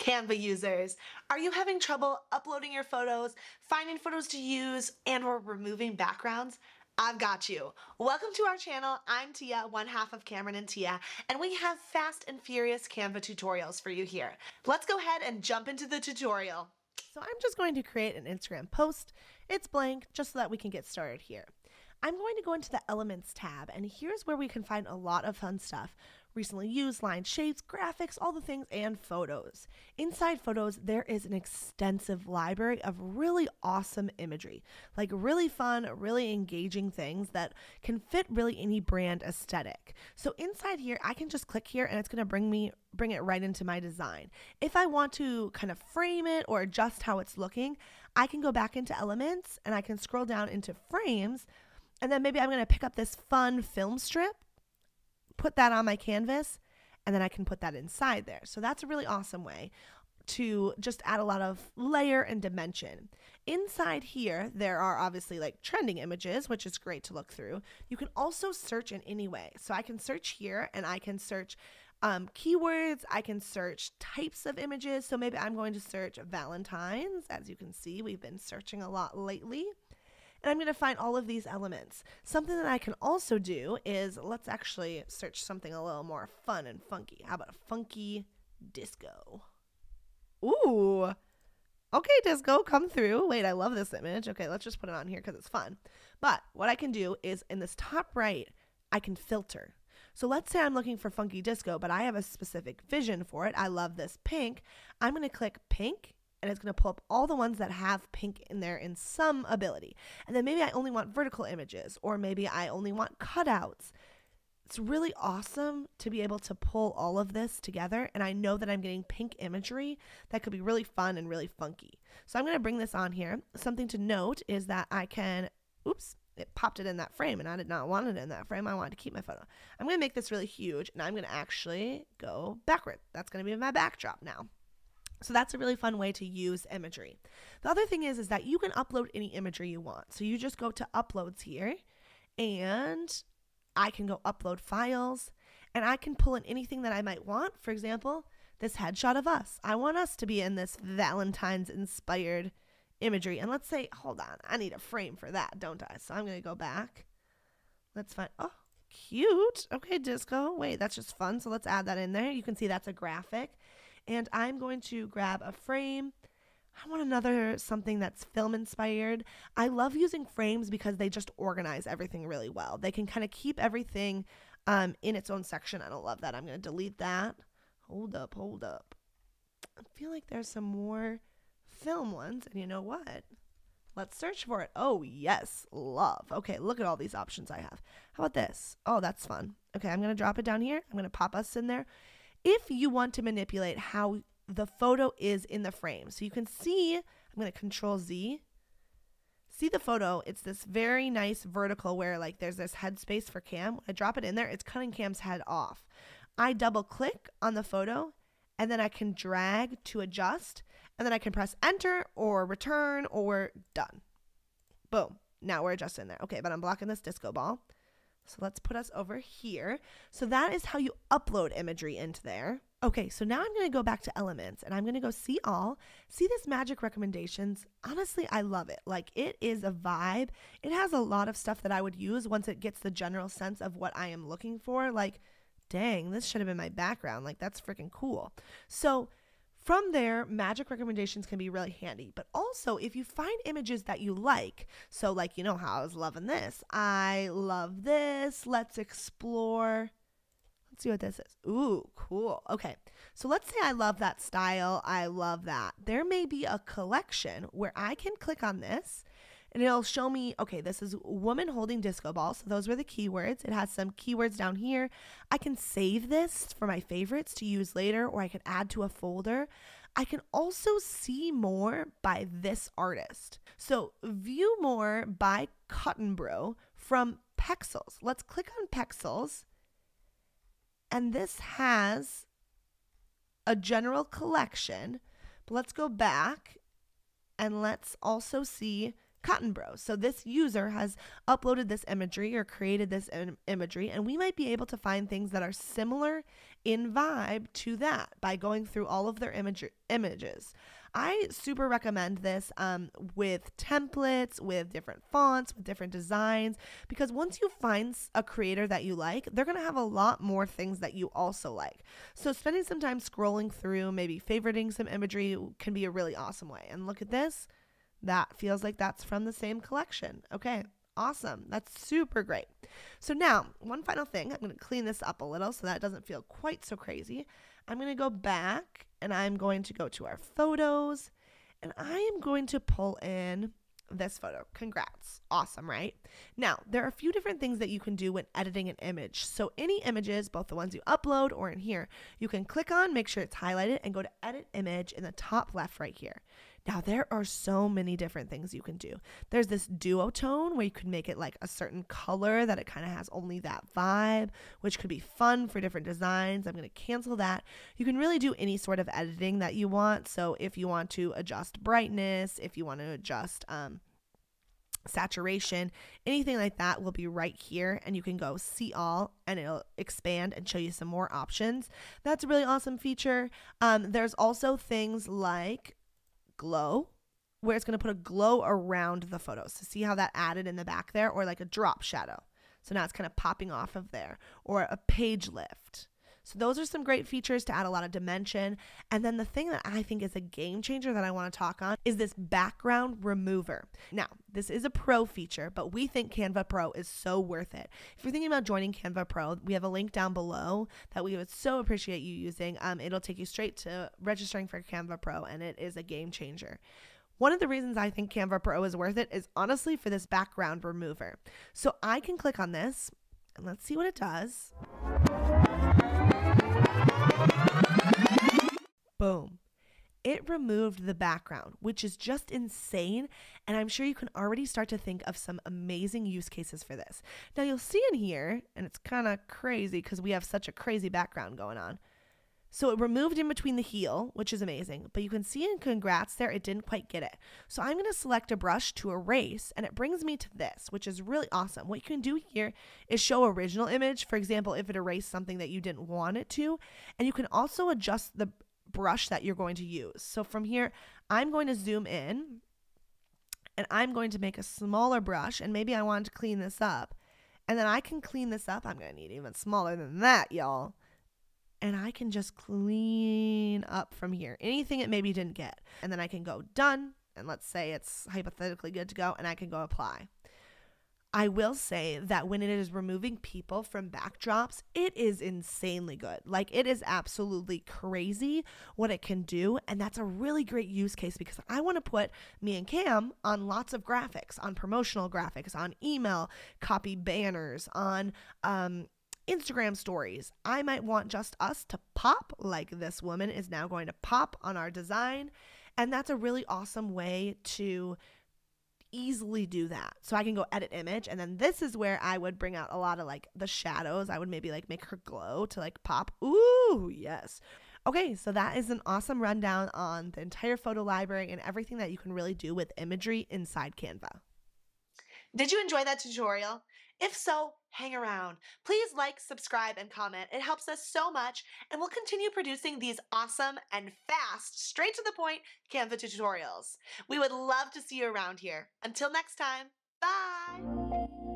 Canva users. Are you having trouble uploading your photos, finding photos to use, and or removing backgrounds? I've got you. Welcome to our channel. I'm Tia, one half of Cameron and Tia, and we have fast and furious Canva tutorials for you here. Let's go ahead and jump into the tutorial. So I'm just going to create an Instagram post. It's blank, just so that we can get started here. I'm going to go into the Elements tab, and here's where we can find a lot of fun stuff. Recently used, lines, shapes, graphics, all the things, and photos. Inside photos, there is an extensive library of really awesome imagery, like really fun, really engaging things that can fit really any brand aesthetic. So inside here, I can just click here and it's gonna bring it right into my design. If I want to kind of frame it or adjust how it's looking, I can go back into Elements and I can scroll down into Frames, and then maybe I'm gonna pick up this fun film strip, put that on my canvas, and then I can put that inside there. So that's a really awesome way to just add a lot of layer and dimension. Inside here, there are obviously like trending images, which is great to look through. You can also search in any way. So I can search here and I can search keywords, I can search types of images. So maybe I'm going to search Valentine's. As you can see, we've been searching a lot lately. And I'm going to find all of these elements. Something that I can also do is, let's actually search something a little more fun and funky. How about a funky disco? Ooh, okay, disco, come through. Wait, I love this image. Okay, let's just put it on here because it's fun. But what I can do is in this top right, I can filter. So let's say I'm looking for funky disco, but I have a specific vision for it. I love this pink. I'm going to click pink, and it's going to pull up all the ones that have pink in there in some ability. And then maybe I only want vertical images, or maybe I only want cutouts. It's really awesome to be able to pull all of this together, and I know that I'm getting pink imagery that could be really fun and really funky. So I'm going to bring this on here. Something to note is that I can, oops, it popped it in that frame, and I did not want it in that frame. I wanted to keep my photo. I'm going to make this really huge, and I'm going to actually go backward. That's going to be my backdrop now. So that's a really fun way to use imagery. The other thing is that you can upload any imagery you want. So you just go to Uploads here, and I can go Upload Files, and I can pull in anything that I might want. For example, this headshot of us. I want us to be in this Valentine's-inspired imagery. And let's say, hold on, I need a frame for that, don't I? So I'm going to go back. Let's find, oh, cute. Okay, disco. Wait, that's just fun. So let's add that in there. You can see that's a graphic. And I'm going to grab a frame. I want another something that's film inspired. I love using frames because they just organize everything really well. They can kind of keep everything in its own section. I don't love that. I'm going to delete that. Hold up, hold up. I feel like there's some more film ones. And you know what? Let's search for it. Oh, yes, love. Okay, look at all these options I have. How about this? Oh, that's fun. Okay, I'm going to drop it down here. I'm going to pop us in there. If you want to manipulate how the photo is in the frame. So you can see, I'm going to Control Z. See the photo, it's this very nice vertical where like there's this headspace for Cam. When I drop it in there, it's cutting Cam's head off. I double click on the photo, and then I can drag to adjust, and then I can press enter or return or done. Boom. Now we're adjusting there. Okay, but I'm blocking this disco ball. So let's put us over here. So that is how you upload imagery into there. Okay, so now I'm going to go back to Elements, and I'm going to go See All. See this magic recommendations. Honestly, I love it. Like, it is a vibe. It has a lot of stuff that I would use once it gets the general sense of what I am looking for. Like, dang, this should have been my background. Like, that's freaking cool. So from there, magic recommendations can be really handy, but also if you find images that you like, so like, you know how I was loving this. I love this. Let's explore. Let's see what this is. Ooh, cool. Okay. So let's say I love that style. I love that. There may be a collection where I can click on this and it'll show me, okay, this is woman holding disco ball. So those were the keywords. It has some keywords down here. I can save this for my favorites to use later, or I can add to a folder. I can also see more by this artist. So view more by Cottonbro from Pexels. Let's click on Pexels. And this has a general collection. But let's go back and let's also see Cottonbro. So this user has uploaded this imagery or created this imagery, and we might be able to find things that are similar in vibe to that by going through all of their images. I super recommend this with templates, with different fonts, with different designs, because once you find a creator that you like, they're going to have a lot more things that you also like. So spending some time scrolling through, maybe favoriting some imagery can be a really awesome way. And look at this. That feels like that's from the same collection. Okay. Awesome. That's super great. So now, one final thing. I'm going to clean this up a little so that it doesn't feel quite so crazy. I'm going to go back and I'm going to go to our photos and I am going to pull in this photo. Congrats. Awesome, right? Now, there are a few different things that you can do when editing an image. So any images, both the ones you upload or in here, you can click on, make sure it's highlighted, and go to edit image in the top left right here. Now, there are so many different things you can do. There's this duotone where you could make it like a certain color that it kind of has only that vibe, which could be fun for different designs. I'm going to cancel that. You can really do any sort of editing that you want. So if you want to adjust brightness, if you want to adjust saturation, anything like that will be right here, and you can go see all and it'll expand and show you some more options. That's a really awesome feature. There's also things like glow, where it's going to put a glow around the photos. So see how that added in the back there, or like a drop shadow. So now it's kind of popping off of there, or a page lift. So those are some great features to add a lot of dimension. And then the thing that I think is a game changer that I want to talk on is this background remover. Now, this is a pro feature, but we think Canva Pro is so worth it. If you're thinking about joining Canva Pro, we have a link down below that we would so appreciate you using. It'll take you straight to registering for Canva Pro, and it is a game changer. One of the reasons I think Canva Pro is worth it is honestly for this background remover. So I can click on this, and let's see what it does. Boom. It removed the background, which is just insane, and I'm sure you can already start to think of some amazing use cases for this. Now you'll see in here, and it's kind of crazy because we have such a crazy background going on. So it removed in between the heel, which is amazing, but you can see in congrats there, it didn't quite get it. So I'm going to select a brush to erase, and it brings me to this, which is really awesome. What you can do here is show original image, for example, if it erased something that you didn't want it to, and you can also adjust the brush that you're going to use. So from here, I'm going to zoom in, and I'm going to make a smaller brush, and maybe I wanted to clean this up, and then I can clean this up. I'm going to need even smaller than that, y'all. And I can just clean up from here, anything it maybe didn't get. And then I can go done, and let's say it's hypothetically good to go, and I can go apply. I will say that when it is removing people from backdrops, it is insanely good. Like, it is absolutely crazy what it can do, and that's a really great use case because I want to put me and Cam on lots of graphics, on promotional graphics, on email copy banners, on Instagram stories. I might want just us to pop, like this woman is now going to pop on our design, and that's a really awesome way to easily do that. So I can go edit image, and then this is where I would bring out a lot of like the shadows. I would maybe like make her glow to like pop. Ooh, yes. Okay, so that is an awesome rundown on the entire photo library and everything that you can really do with imagery inside Canva. Did you enjoy that tutorial? If so, hang around. Please like, subscribe, and comment. It helps us so much, and we'll continue producing these awesome and fast, straight to the point Canva tutorials. We would love to see you around here. Until next time, bye!